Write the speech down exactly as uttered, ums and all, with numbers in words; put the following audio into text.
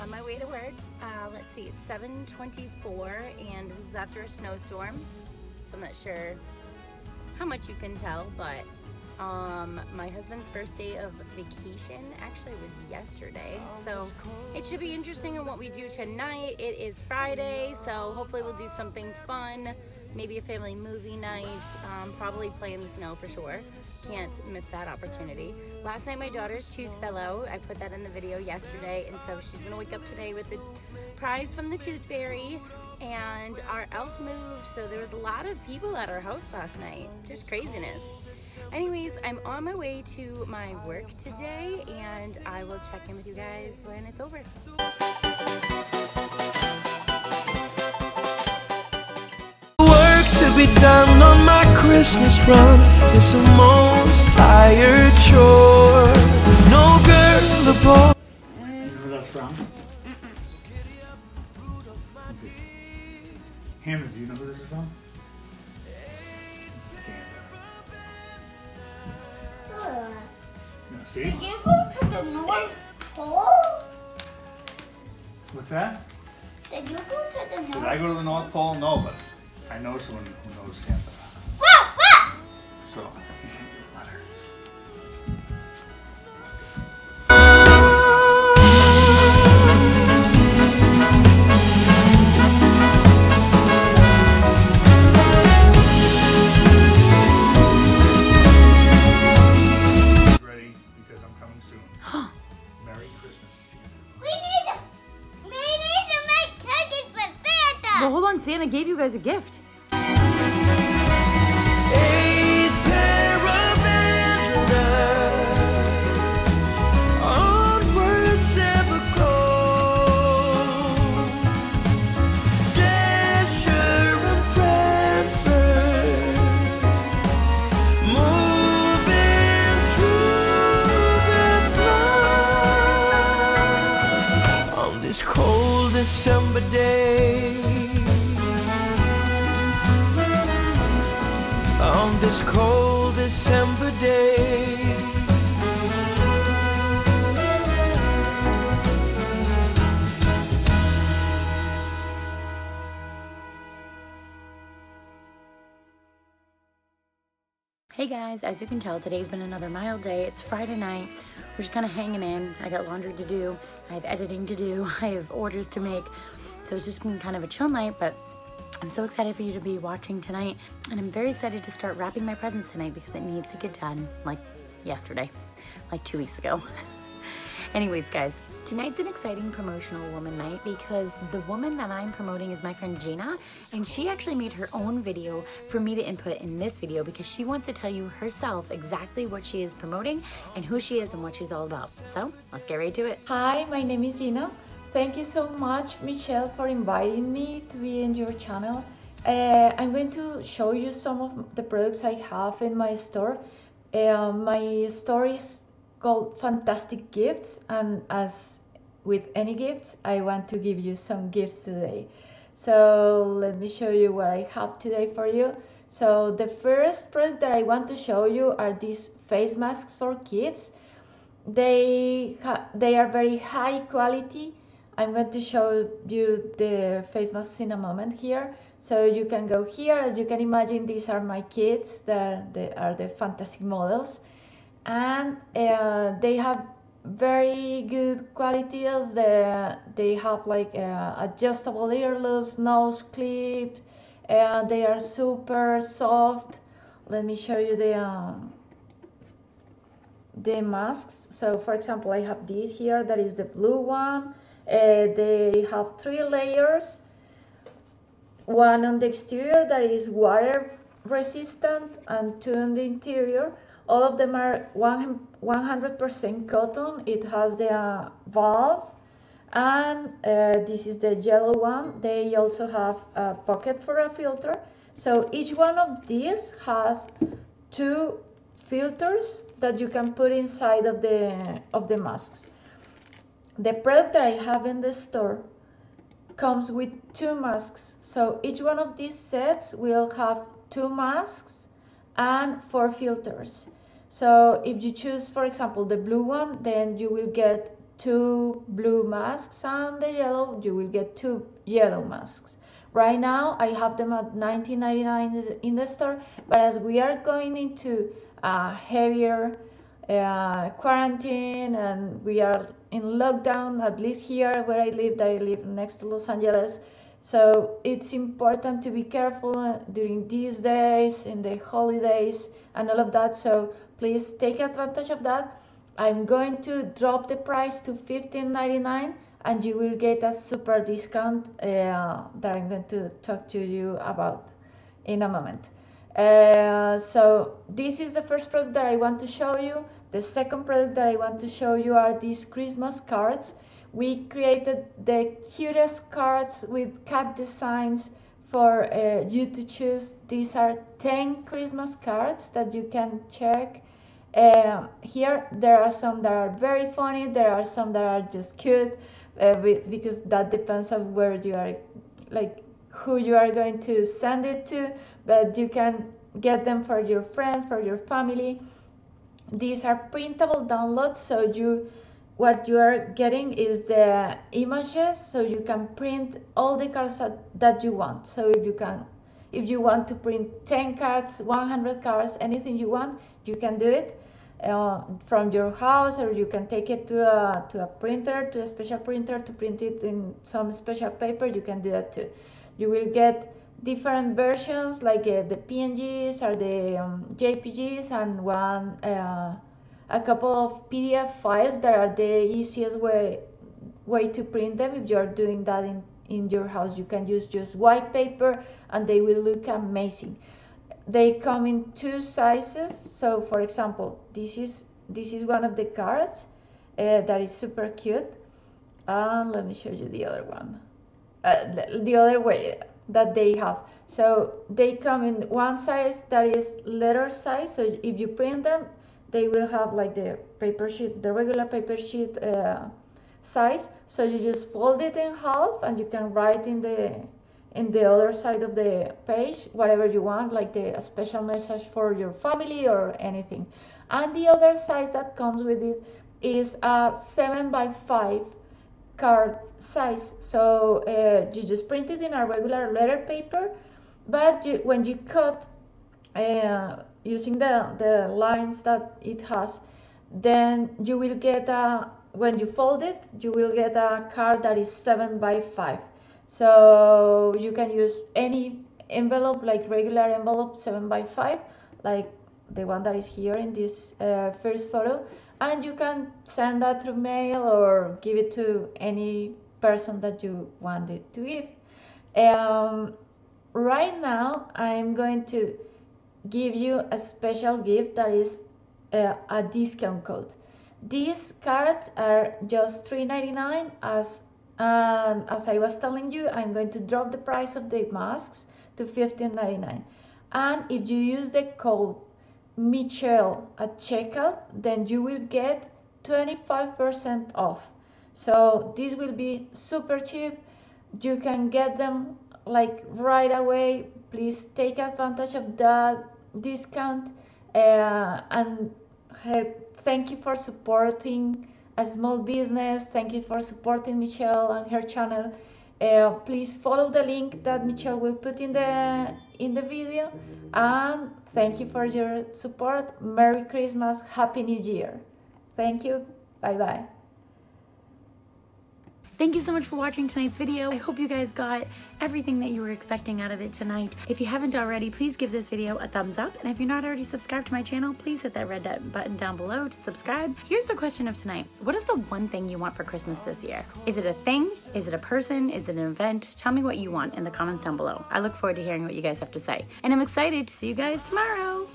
on my way to work. Uh, let's see, it's seven twenty-four and this is after a snowstorm, so I'm not sure how much you can tell, but um, my husband's first day of vacation actually was yesterday, so it should be interesting on what we do tonight. It is Friday, so hopefully we'll do something fun, maybe a family movie night, um, probably play in the snow for sure. Can't miss that opportunity. Last night my daughter's tooth fell out. I put that in the video yesterday, and so she's gonna wake up today with the prize from the tooth fairy, and our elf moved, so there was a lot of people at our house last night. Just craziness. Anyways, I'm on my way to my work today, and I will check in with you guys when it's over. Be done on my Christmas run. It's the most tired chore. No girl above. You know where that's from? Mm-mm. Okay. Hammond, do you know who this is from? Santa. Uh, no, see? Did you go to the North Pole? What's that? Did you go to the North Pole? Did I go to the North Pole? No, but I know someone who knows Santa. Whoa, whoa. So he sent you a letter. Ready, because I'm coming soon. Merry Christmas, Santa. We need to, we need to make cookies for Santa. Well, hold on, Santa gave you guys a gift. This cold December day, on this cold December day, Hey guys, as you can tell, today's been another mild day. It's Friday night. We're just kind of hanging in. I got laundry to do. I have editing to do. I have orders to make. So it's just been kind of a chill night, but I'm so excited for you to be watching tonight. And I'm very excited to start wrapping my presents tonight because it needs to get done like yesterday, like two weeks ago. Anyways, guys, tonight's an exciting promotional woman night because the woman that I'm promoting is my friend Gina, and she actually made her own video for me to input in this video because she wants to tell you herself exactly what she is promoting and who she is and what she's all about. So let's get right to it. Hi, my name is Gina. Thank you so much, Michelle, for inviting me to be in your channel. Uh, I'm going to show you some of the products I have in my store. Uh, my store is called Fantastic Gifts, and as with any gifts, I want to give you some gifts today. So let me show you what I have today for you. So the first product that I want to show you are these face masks for kids. They, ha they are very high quality. I'm going to show you the face masks in a moment here. So you can go here. As you can imagine, these are my kids. The, they are the fantastic models. And uh, they have very good qualities. They, they have like uh, adjustable earlobes, nose clip, and they are super soft. Let me show you the um, the masks. So for example, I have this here, that is the blue one. Uh, they have three layers. One on the exterior that is water resistant, and two on the interior. All of them are one hundred percent cotton. It has the uh, valve, and uh, this is the yellow one. They also have a pocket for a filter. So each one of these has two filters that you can put inside of the, of the masks. The product that I have in the store comes with two masks. So each one of these sets will have two masks and four filters. So if you choose, for example, the blue one, then you will get two blue masks and the yellow, you will get two yellow masks. Right now I have them at nineteen ninety-nine in the store, but as we are going into a heavier uh, quarantine and we are in lockdown, at least here where I live, that I live next to Los Angeles, so it's important to be careful during these days, in the holidays and all of that, so please take advantage of that. I'm going to drop the price to fifteen ninety-nine and you will get a super discount uh, that I'm going to talk to you about in a moment. Uh, so this is the first product that I want to show you. The second product that I want to show you are these Christmas cards. We created the cutest cards with cat designs for uh, you to choose. These are ten Christmas cards that you can check. Uh, here there are some that are very funny, there are some that are just cute, uh, because that depends on where you are, like who you are going to send it to, but you can get them for your friends, for your family. These are printable downloads, so you what you are getting is the images, so you can print all the cards that, that you want. So if you can if you want to print ten cards, one hundred cards, anything you want, you can do it uh, from your house, or you can take it to a, to a printer, to a special printer, to print it in some special paper. You can do that too. You will get different versions, like uh, the P N Gs or the um, J P Gs, and one uh, a couple of P D F files that are the easiest way way to print them. If you're doing that in, in your house, you can use just white paper and they will look amazing. They come in two sizes, so for example, this is this is one of the cards uh, that is super cute, and let me show you the other one, uh, the, the other way that they have. So they come in one size that is letter size, so if you print them, they will have like the paper sheet, the regular paper sheet uh, size. So you just fold it in half and you can write in the in the other side of the page whatever you want, like the a special message for your family or anything. And the other size that comes with it is a seven by five card size. So uh, you just print it in a regular letter paper, but you, when you cut uh, using the, the lines that it has, then you will get a, when you fold it, you will get a card that is seven by five. So you can use any envelope, like regular envelope seven by five, like the one that is here in this uh, first photo, and you can send that through mail or give it to any person that you want it to give. Um, right now I'm going to give you a special gift that is uh, a discount code. These cards are just three ninety-nine, as um, as I was telling you, I'm going to drop the price of the masks to fifteen ninety-nine, and if you use the code Michelle at checkout, then you will get twenty-five percent off. So this will be super cheap. You can get them like right away. Please take advantage of that discount, uh, and help. Thank you for supporting a small business. Thank you for supporting Michelle and her channel. Uh, please follow the link that Michelle will put in the in the video, and thank you for your support. Merry Christmas, Happy New Year. Thank you, bye bye. Thank you so much for watching tonight's video. I hope you guys got everything that you were expecting out of it tonight. If you haven't already, please give this video a thumbs up. And if you're not already subscribed to my channel, please hit that red button down below to subscribe. Here's the question of tonight. What is the one thing you want for Christmas this year? Is it a thing? Is it a person? Is it an event? Tell me what you want in the comments down below. I look forward to hearing what you guys have to say. And I'm excited to see you guys tomorrow.